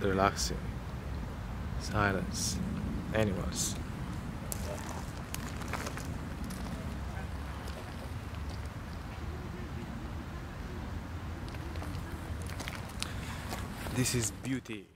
relaxing, silence, animals. This is beauty.